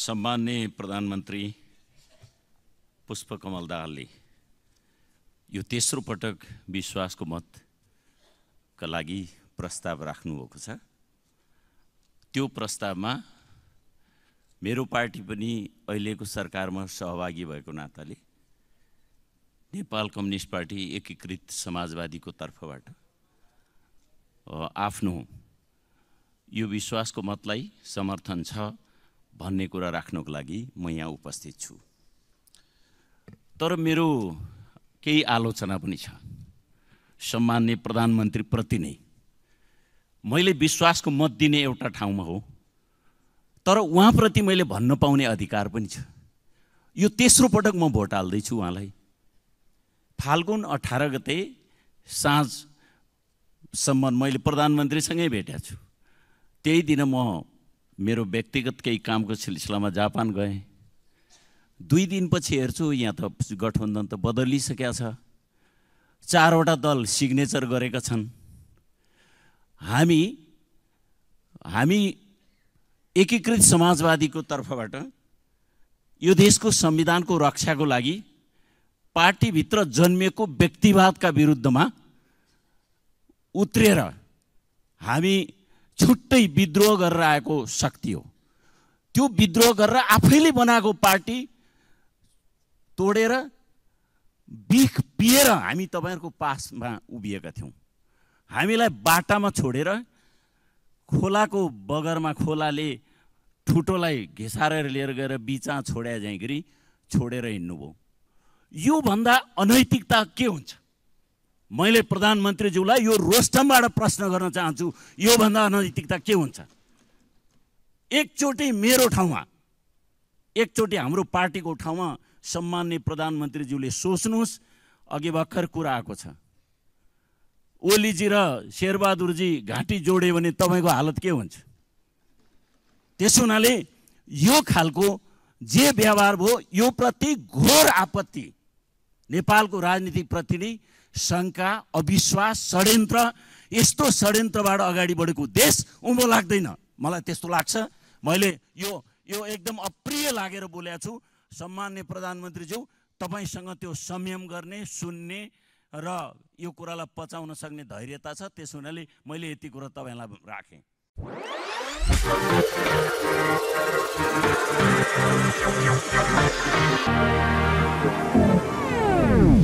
सम्माननीय प्रधानमन्त्री पुष्पकमल दाहालले यो तेस्रो पटक विश्वासको मतका लागि प्रस्ताव राख्नुभएको छ। त्यो प्रस्तावमा मेरो पार्टी पनि अहिलेको सरकारमा सहभागी भएको नाताले नेपाल कम्युनिस्ट पार्टी एकीकृत समाजवादीको तर्फबाट आफ्नो यो विश्वासको मतलाई समर्थन छ भन्ने कुरा राख्नको लागि म यहाँ उपस्थित छु। तर मेरो केही आलोचना पनि छ सम्माननीय प्रधानमन्त्री प्रति नै। मैले विश्वासको मत दिने एउटा ठाउँमा हो, तर उहाँप्रति मैले भन्न पाउने अधिकार पनि छ। यो तेस्रो पटक म भोट हाल्दैछु उहाँलाई। फाल्गुन 18 गते साँझसम्म मैले प्रधानमन्त्रीसँगै भेटेको छु। त्यही दिन म मेरो व्यक्तिगत केही कामको सिलसिलामा जापान गएँ। 2 दिनपछि हेर्छु यहाँ त गठबन्धन त बदलिसकेको छ। 4वटा दल सिग्नेचर गरेका छन्। हामी एकीकृत समाजवादीको तर्फबाट यो देशको संविधानको रक्षाको लागि पार्टीभित्र जन्मिएको व्यक्तिवादका विरुद्धमा उत्रेर हामी छुट्टै विद्रोह गरेर आएको शक्ति हो। त्यो विद्रोह गरेर आफैले बनाएको पार्टी तोडेर बिख पिएर हामी तपाईहरुको पासमा उभिएका थियौं। हामीलाई बाटामा छोडेर खोलाको बगरमा खोलाले ठुटोलाई घेसारेर लिएर गएर बिचमा छोड्या जाई गरी छोडेर हिँड्नुभयो। यो भन्दा अनैतिकता के हुन्छ? मैले प्रधानमन्त्रीज्यूलाई यो रोस्टमबाट प्रश्न गर्न चाहन्छु, यो भन्दा अनैतिकता के हुन्छ? एकचोटी मेरो ठाउँमा, एकचोटी हाम्रो पार्टीको ठाउँमा सम्माननीय प्रधानमन्त्रीज्यूले सोच्नुहोस्। अघि भर्खर कुरा आएको छ, ओलीजी र शेरबहादुरजी घाँटी जोड्यो भने तपाईको हालत के हुन्छ? त्यसो हुनाले यो खालको जे व्यवहार भयो, यो प्रति घोर आपत्ति, नेपालको राजनीतिप्रति नै शङ्का, अविश्वास, षड्यन्त्र, यस्तो षड्यन्त्रबाट अगाडि बढेको देश उँभो लाग्दैन, मलाई त्यस्तो लाग्छ। मैले यो एकदम अप्रिय लागेर बोलेको छु। सम्माननीय प्रधानमन्त्रीज्यू, तपाईसँग त्यो संयम गर्ने, सुन्ने र यो कुरालाई पचाउन सक्ने धैर्यता छ। त्यसो हुनाले मैले यति कुरा तपाईलाई राखेँ।